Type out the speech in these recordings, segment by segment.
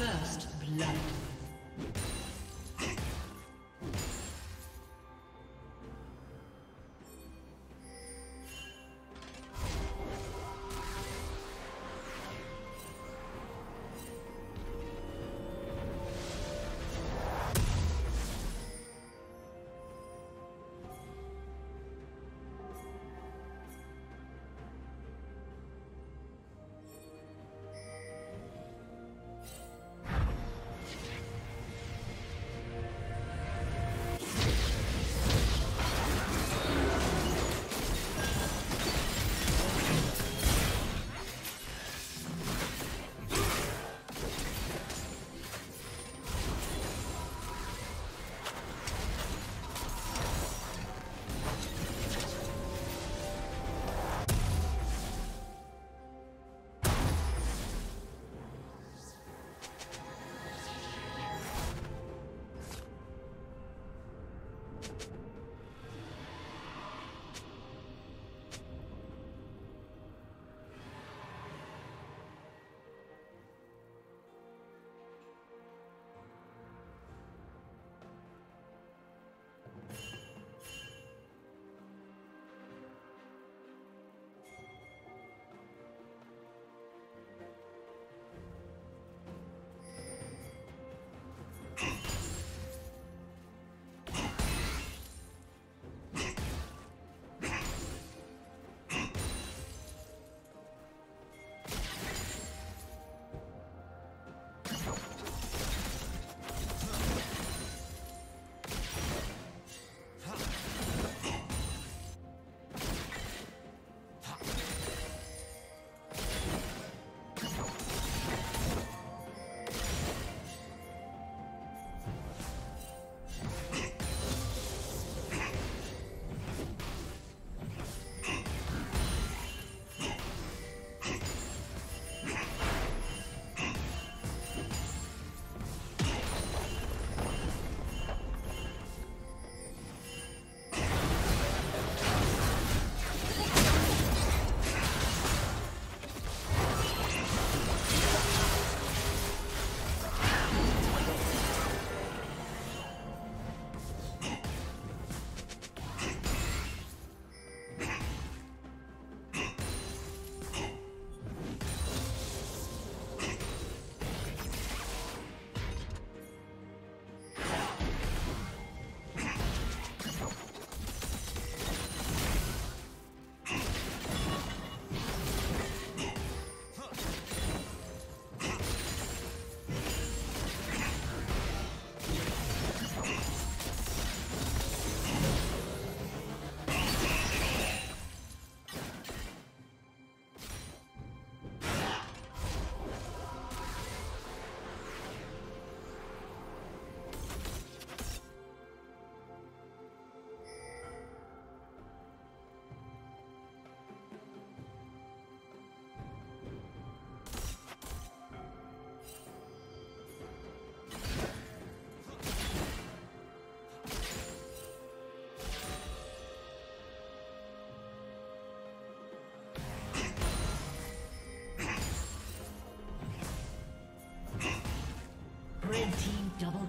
First blood. Red team double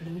Blue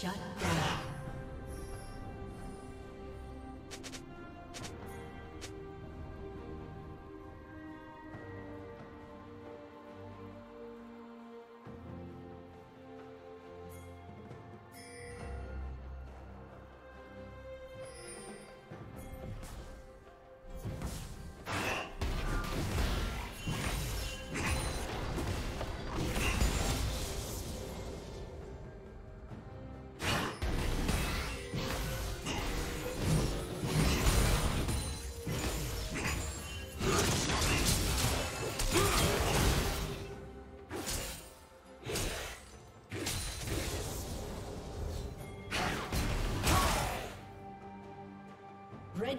Shut down. Red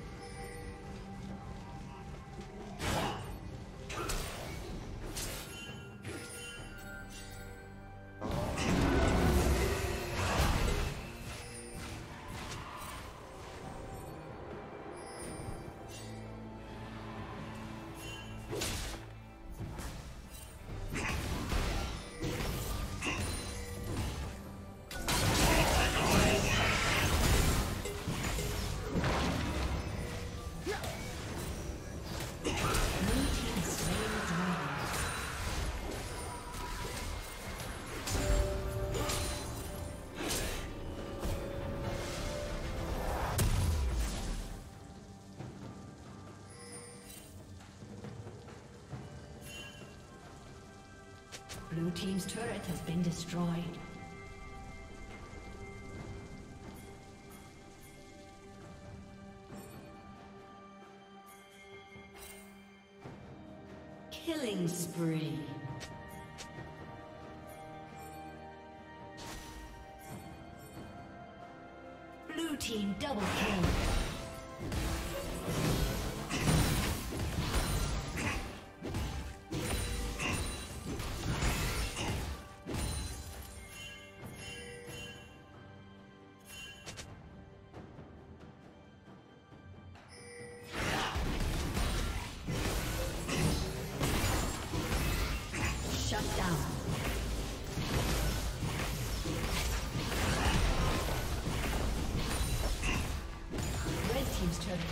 Blue team's turret has been destroyed. Killing spree. Blue team double kill. Team's turret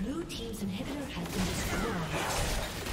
Blue team's inhibitor has been destroyed.